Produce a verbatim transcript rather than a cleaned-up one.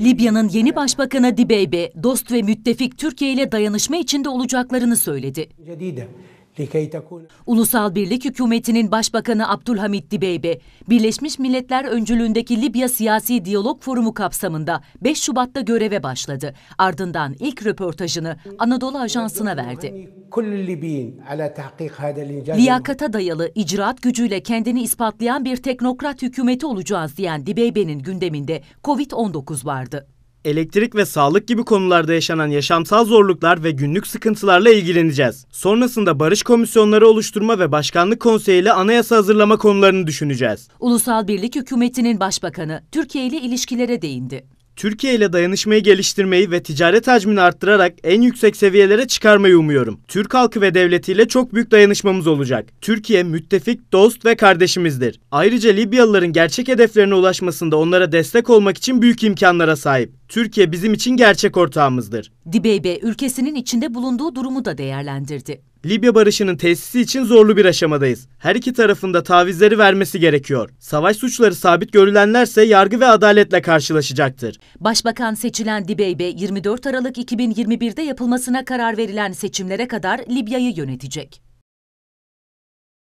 Libya'nın yeni başbakanı Dibeybe, dost ve müttefik Türkiye ile dayanışma içinde olacaklarını söyledi. Ulusal Birlik Hükümeti'nin Başbakanı Abdülhamid Dibeybe, Birleşmiş Milletler öncülüğündeki Libya Siyasi Diyalog Forumu kapsamında beş Şubat'ta göreve başladı. Ardından ilk röportajını Anadolu Ajansı'na verdi. Liyakata dayalı, icraat gücüyle kendini ispatlayan bir teknokrat hükümeti olacağız diyen Dibeybe'nin gündeminde kovid on dokuz vardı. Elektrik ve sağlık gibi konularda yaşanan yaşamsal zorluklar ve günlük sıkıntılarla ilgileneceğiz. Sonrasında barış komisyonları oluşturma ve başkanlık konseyiyle anayasa hazırlama konularını düşüneceğiz. Ulusal Birlik Hükümeti'nin başbakanı Türkiye ile ilişkilere değindi. Türkiye ile dayanışmayı geliştirmeyi ve ticaret hacmini arttırarak en yüksek seviyelere çıkarmayı umuyorum. Türk halkı ve devletiyle çok büyük dayanışmamız olacak. Türkiye müttefik, dost ve kardeşimizdir. Ayrıca Libyalıların gerçek hedeflerine ulaşmasında onlara destek olmak için büyük imkanlara sahip. Türkiye bizim için gerçek ortağımızdır. Dibeybe ülkesinin içinde bulunduğu durumu da değerlendirdi. Libya barışının tesisi için zorlu bir aşamadayız. Her iki tarafında tavizleri vermesi gerekiyor. Savaş suçları sabit görülenlerse yargı ve adaletle karşılaşacaktır. Başbakan seçilen Dibeybe, yirmi dört Aralık iki bin yirmi bir'de yapılmasına karar verilen seçimlere kadar Libya'yı yönetecek.